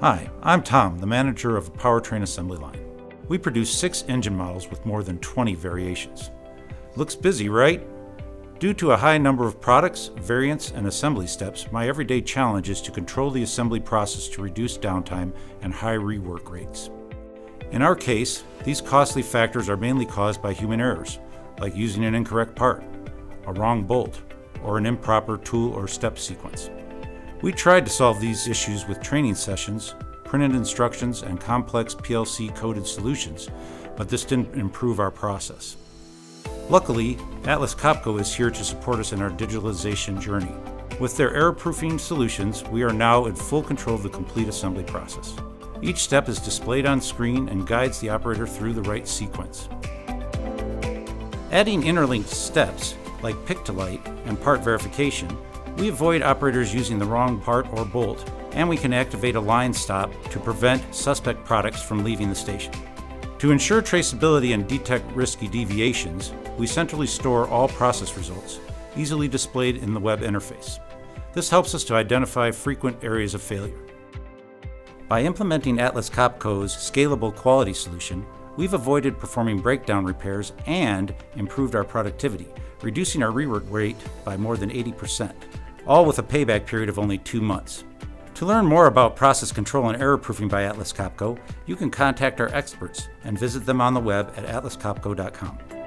Hi, I'm Tom, the manager of a powertrain assembly line. We produce 6 engine models with more than 20 variations. Looks busy, right? Due to a high number of products, variants, and assembly steps, my everyday challenge is to control the assembly process to reduce downtime and high rework rates. In our case, these costly factors are mainly caused by human errors, like using an incorrect part, a wrong bolt, or an improper tool or step sequence. We tried to solve these issues with training sessions, printed instructions, and complex PLC-coded solutions, but this didn't improve our process. Luckily, Atlas Copco is here to support us in our digitalization journey. With their error-proofing solutions, we are now in full control of the complete assembly process. Each step is displayed on screen and guides the operator through the right sequence. Adding interlinked steps, like pick-to-light and part verification, we avoid operators using the wrong part or bolt, and we can activate a line stop to prevent suspect products from leaving the station. To ensure traceability and detect risky deviations, we centrally store all process results, easily displayed in the web interface. This helps us to identify frequent areas of failure. By implementing Atlas Copco's scalable quality solution, we've avoided performing breakdown repairs and improved our productivity, reducing our rework rate by more than 80%, all with a payback period of only 2 months. To learn more about process control and error proofing by Atlas Copco, you can contact our experts and visit them on the web at atlascopco.com.